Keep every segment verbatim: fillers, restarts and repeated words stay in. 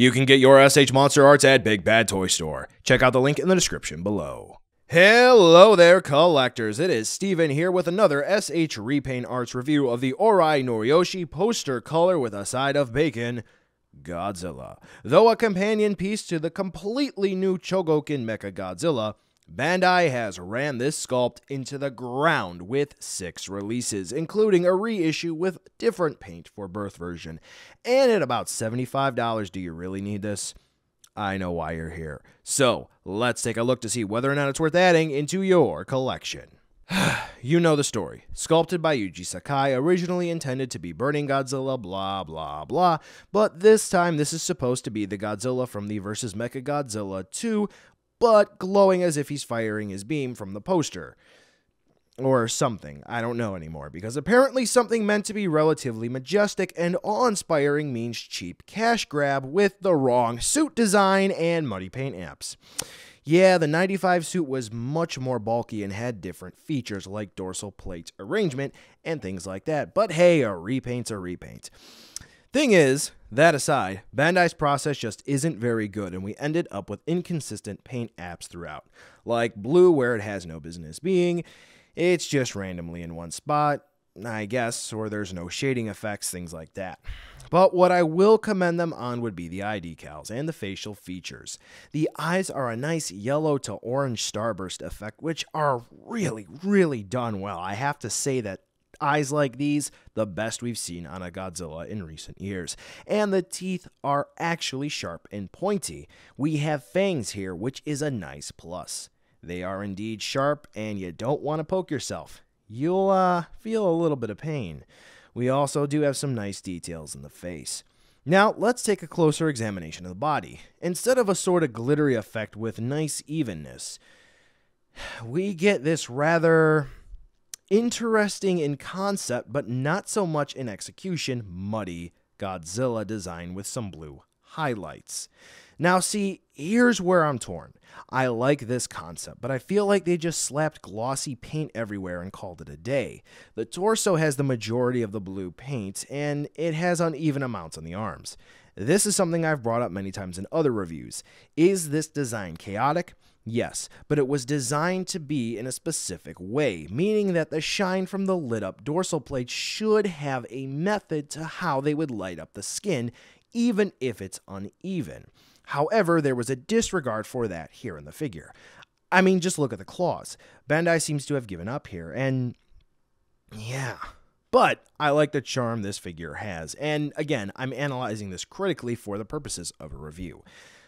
You can get your S H Monster Arts at Big Bad Toy Store. Check out the link in the description below. Hello there, collectors. It is Steven here with another S H Repaint Arts review of the Ohrai Noriyoshi poster color with a side of bacon, Godzilla. Though a companion piece to the completely new Chogokin Mecha Godzilla, Bandai has ran this sculpt into the ground with six releases, including a reissue with different paint for birth version. And at about seventy-five dollars, do you really need this? I know why you're here. So let's take a look to see whether or not it's worth adding into your collection. You know the story. Sculpted by Yuji Sakai, originally intended to be Burning Godzilla, blah, blah, blah. But this time, this is supposed to be the Godzilla from the Versus Mechagodzilla two, but glowing as if he's firing his beam from the poster. Or something. I don't know anymore, because apparently something meant to be relatively majestic and awe-inspiring means cheap cash grab with the wrong suit design and muddy paint apps. Yeah, the ninety-five suit was much more bulky and had different features like dorsal plate arrangement and things like that, but hey, a repaint's a repaint. Thing is, that aside, Bandai's process just isn't very good, and we ended up with inconsistent paint apps throughout, like blue where it has no business being. It's just randomly in one spot, I guess, or there's no shading effects, things like that. But what I will commend them on would be the eye decals and the facial features. The eyes are a nice yellow to orange starburst effect, which are really, really done well. I have to say that eyes like these, the best we've seen on a Godzilla in recent years. And the teeth are actually sharp and pointy. We have fangs here, which is a nice plus. They are indeed sharp, and you don't want to poke yourself. You'll uh, feel a little bit of pain. We also do have some nice details in the face. Now, let's take a closer examination of the body. Instead of a sort of glittery effect with nice evenness, we get this rather interesting in concept, but not so much in execution, muddy Godzilla design with some blue highlights. Now, see, here's where I'm torn. I like this concept, but I feel like they just slapped glossy paint everywhere and called it a day. The torso has the majority of the blue paint, and it has uneven amounts on the arms. This is something I've brought up many times in other reviews. Is this design chaotic? Yes, but it was designed to be in a specific way, meaning that the shine from the lit-up dorsal plate should have a method to how they would light up the skin, even if it's uneven. However, there was a disregard for that here in the figure. I mean, just look at the claws. Bandai seems to have given up here, and yeah. But I like the charm this figure has, and again, I'm analyzing this critically for the purposes of a review.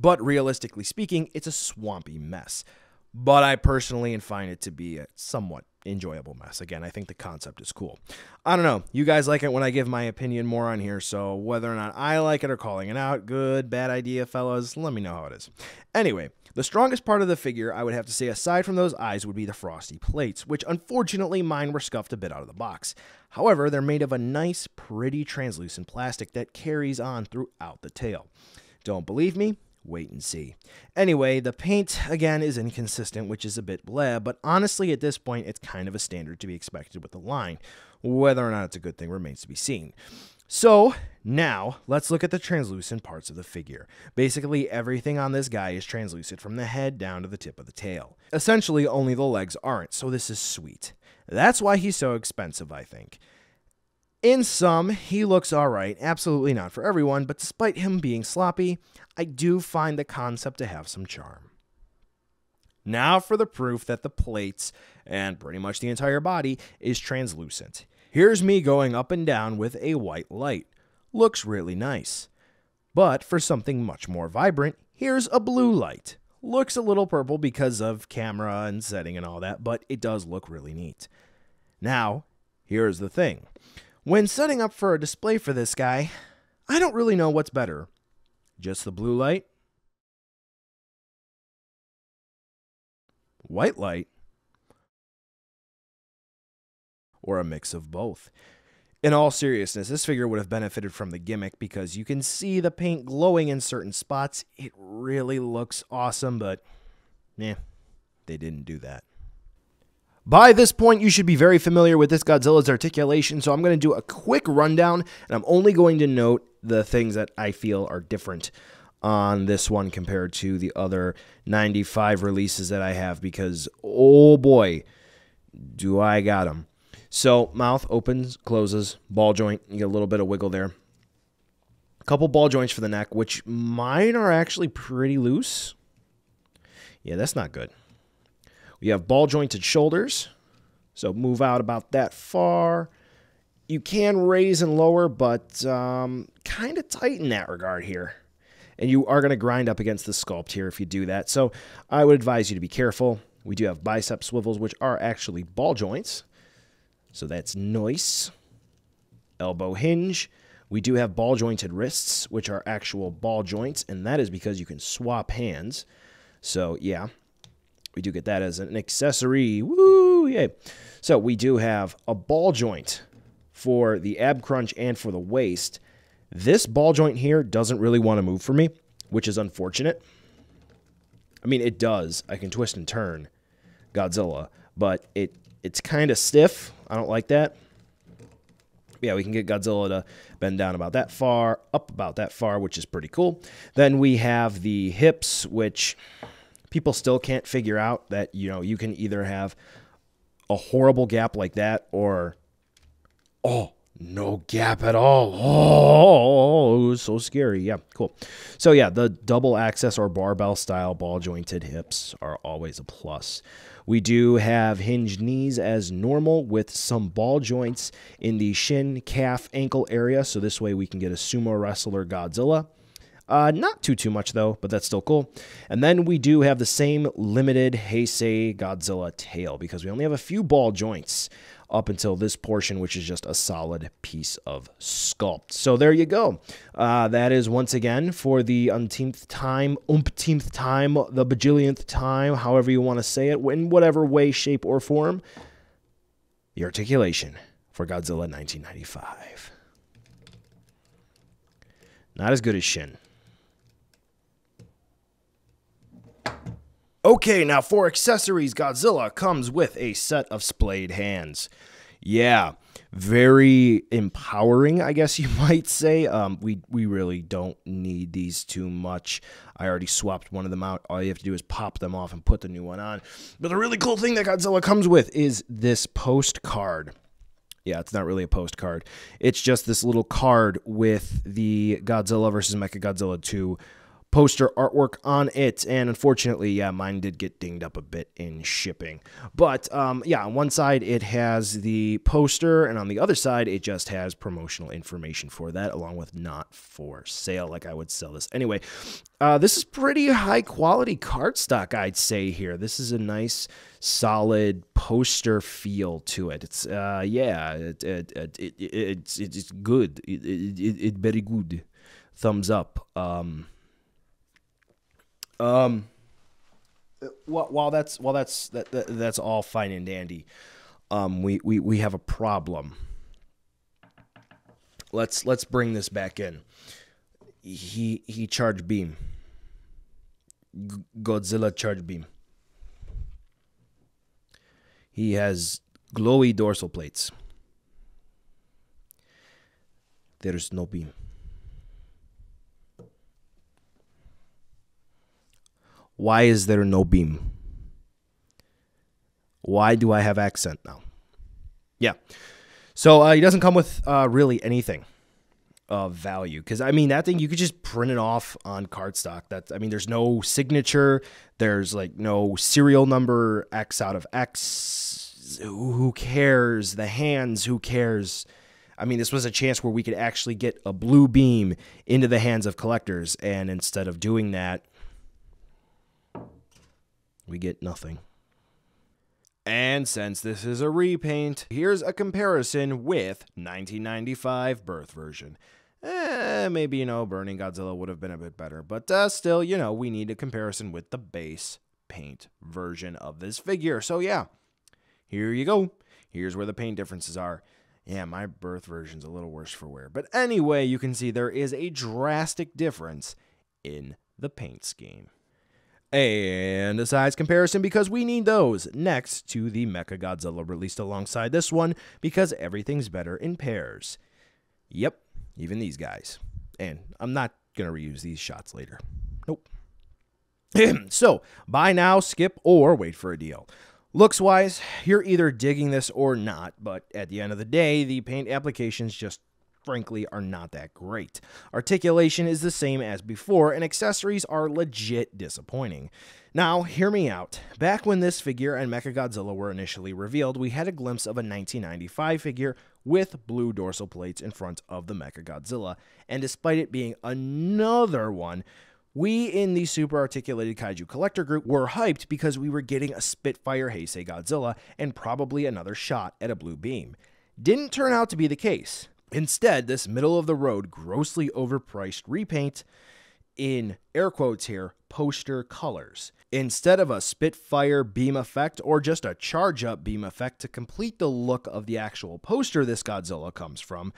But realistically speaking, it's a swampy mess. But I personally find it to be a somewhat enjoyable mess. Again, I think the concept is cool. I don't know. You guys like it when I give my opinion more on here, so whether or not I like it or calling it out, good, bad idea, fellas, let me know how it is. Anyway, the strongest part of the figure, I would have to say, aside from those eyes, would be the frosty plates, which unfortunately mine were scuffed a bit out of the box. However, they're made of a nice, pretty translucent plastic that carries on throughout the tail. Don't believe me? Wait and see. Anyway, the paint, again, is inconsistent, which is a bit blah, but honestly, at this point, it's kind of a standard to be expected with the line. Whether or not it's a good thing remains to be seen. So, now, let's look at the translucent parts of the figure. Basically, everything on this guy is translucent from the head down to the tip of the tail. Essentially, only the legs aren't, so this is sweet. That's why he's so expensive, I think. In sum, he looks alright, absolutely not for everyone, but despite him being sloppy, I do find the concept to have some charm. Now for the proof that the plates, and pretty much the entire body, is translucent. Here's me going up and down with a white light. Looks really nice. But for something much more vibrant, here's a blue light. Looks a little purple because of camera and setting and all that, but it does look really neat. Now, here's the thing. When setting up for a display for this guy, I don't really know what's better. Just the blue light? White light? Or a mix of both? In all seriousness, this figure would have benefited from the gimmick because you can see the paint glowing in certain spots. It really looks awesome, but eh, they didn't do that. By this point, you should be very familiar with this Godzilla's articulation, so I'm going to do a quick rundown, and I'm only going to note the things that I feel are different. on this one compared to the other ninety-five releases that I have, because oh boy, do I got them. So mouth opens, closes, ball joint, you get a little bit of wiggle there. A couple ball joints for the neck, which mine are actually pretty loose. Yeah, that's not good. We have ball jointed shoulders, so move out about that far. You can raise and lower, but um, kind of tight in that regard here. And you are going to grind up against the sculpt here if you do that. So I would advise you to be careful. We do have bicep swivels, which are actually ball joints. So that's nice. Elbow hinge. We do have ball jointed wrists, which are actual ball joints. And that is because you can swap hands. So yeah, we do get that as an accessory. Woo, yay. So we do have a ball joint for the ab crunch and for the waist. This ball joint here doesn't really want to move for me, which is unfortunate. I mean, it does. I can twist and turn Godzilla, but it it's kind of stiff. I don't like that. Yeah, we can get Godzilla to bend down about that far, up about that far, which is pretty cool. Then we have the hips, which people still can't figure out that, you know, you can either have a horrible gap like that or, oh, no gap at all. Oh, it was so scary. Yeah, cool. So yeah, the double access or barbell style ball jointed hips are always a plus. We do have hinged knees as normal with some ball joints in the shin, calf, ankle area. So this way we can get a sumo wrestler Godzilla. Uh, not too, too much though, but that's still cool. And then we do have the same limited Heisei Godzilla tail because we only have a few ball joints up until this portion, which is just a solid piece of sculpt. So there you go. Uh, that is once again for the umpteenth time, umpteenth time, the bajillionth time, however you want to say it, in whatever way, shape, or form, the articulation for Godzilla nineteen ninety-five. Not as good as Shin. Okay, now for accessories, Godzilla comes with a set of splayed hands. Yeah, very empowering, I guess you might say. Um, we, we really don't need these too much. I already swapped one of them out. All you have to do is pop them off and put the new one on. But the really cool thing that Godzilla comes with is this postcard. Yeah, it's not really a postcard. It's just this little card with the Godzilla versus Mechagodzilla two poster artwork on it, and unfortunately, yeah, mine did get dinged up a bit in shipping. But um, yeah, on one side it has the poster, and on the other side it just has promotional information for that, along with not for sale. Like I would sell this anyway. Uh, this is pretty high quality cardstock, I'd say here. This is a nice, solid poster feel to it. It's uh, yeah, it, it, it, it, it, it's it's good. It, it, it, it very good. Thumbs up. Um, Um, while that's, while that's, that, that, that's all fine and dandy, um, we, we, we have a problem. Let's, let's bring this back in. He, he charged beam. Godzilla charged beam. He has glowy dorsal plates. There is no beam. Why is there no beam? Why do I have accent now? Yeah. So uh, he doesn't come with uh, really anything of value. Because, I mean, that thing, you could just print it off on cardstock. That's, I mean, there's no signature. There's, like, no serial number, X out of X. Who cares? The hands, who cares? I mean, this was a chance where we could actually get a blue beam into the hands of collectors. And instead of doing that, we get nothing. And since this is a repaint, here's a comparison with nineteen ninety-five birth version. Eh, maybe, you know, Burning Godzilla would have been a bit better, but uh, still, you know, we need a comparison with the base paint version of this figure. So yeah, here you go. Here's where the paint differences are. Yeah, my birth version's a little worse for wear. But anyway, you can see there is a drastic difference in the paint scheme. And a size comparison, because we need those next to the Mechagodzilla released alongside this one, because everything's better in pairs. Yep, even these guys. And I'm not going to reuse these shots later. Nope. So, buy now, skip, or wait for a deal. Looks-wise, you're either digging this or not, but at the end of the day, the paint applications just frankly are not that great. Articulation is the same as before, and accessories are legit disappointing. Now, hear me out. Back when this figure and Mechagodzilla were initially revealed, we had a glimpse of a nineteen ninety-five figure with blue dorsal plates in front of the Mechagodzilla, and despite it being another one, we in the Super Articulated Kaiju Collector Group were hyped because we were getting a Spitfire Heisei Godzilla and probably another shot at a blue beam. Didn't turn out to be the case. Instead, this middle-of-the-road, grossly overpriced repaint, in air quotes here, poster colors. Instead of a Spitfire beam effect or just a charge-up beam effect to complete the look of the actual poster this Godzilla comes from,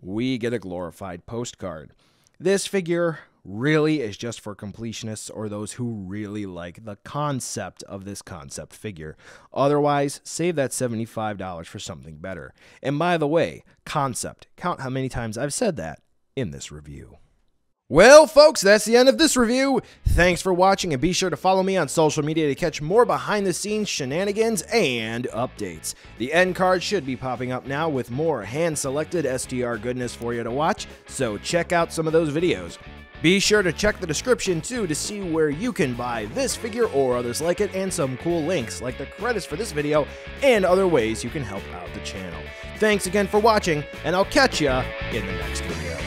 we get a glorified postcard. This figure really is just for completionists or those who really like the concept of this concept figure. Otherwise, save that seventy-five dollars for something better. And by the way, concept. Count how many times I've said that in this review. Well, folks, that's the end of this review. Thanks for watching, and be sure to follow me on social media to catch more behind-the-scenes shenanigans and updates. The end card should be popping up now with more hand-selected S T R goodness for you to watch, so check out some of those videos. Be sure to check the description, too, to see where you can buy this figure or others like it, and some cool links like the credits for this video and other ways you can help out the channel. Thanks again for watching, and I'll catch ya in the next video.